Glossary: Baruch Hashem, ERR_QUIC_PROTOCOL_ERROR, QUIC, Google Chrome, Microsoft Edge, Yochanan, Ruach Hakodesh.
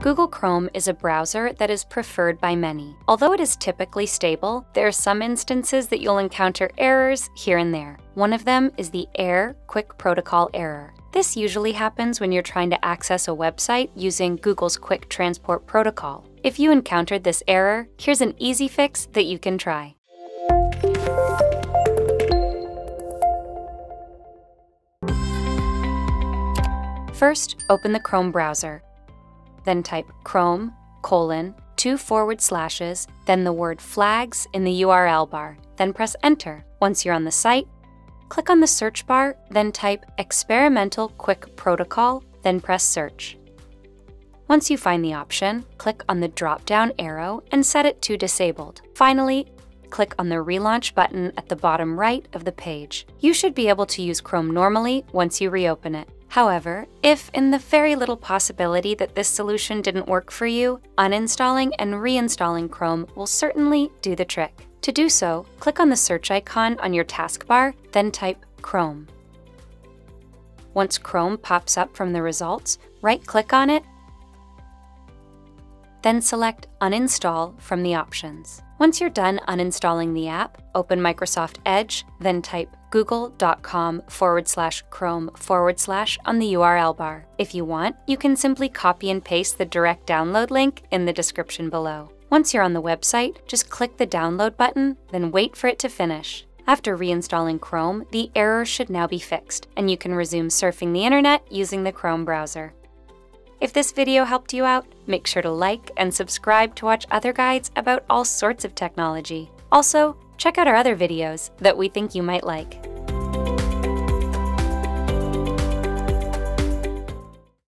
Google Chrome is a browser that is preferred by many. Although it is typically stable, there are some instances that you'll encounter errors here and there. One of them is the ERR_QUIC protocol error. This usually happens when you're trying to access a website using Google's QUIC transport protocol. If you encountered this error, here's an easy fix that you can try. First, open the Chrome browser. Then type Chrome:/, then the word flags in the URL bar, then press Enter. Once you're on the site, click on the search bar, then type experimental QUIC protocol, then press Search. Once you find the option, click on the drop-down arrow and set it to disabled. Finally, click on the relaunch button at the bottom right of the page. You should be able to use Chrome normally once you reopen it. However, if in the very little possibility that this solution didn't work for you, uninstalling and reinstalling Chrome will certainly do the trick. To do so, click on the search icon on your taskbar, then type Chrome. Once Chrome pops up from the results, right-click on it, then select Uninstall from the options. Once you're done uninstalling the app, open Microsoft Edge, then type Google.com/Chrome/ on the URL bar. If you want, you can simply copy and paste the direct download link in the description below. Once you're on the website, just click the download button, then wait for it to finish. After reinstalling Chrome, the error should now be fixed, and you can resume surfing the internet using the Chrome browser. If this video helped you out, make sure to like and subscribe to watch other guides about all sorts of technology. Also, check out our other videos that we think you might like.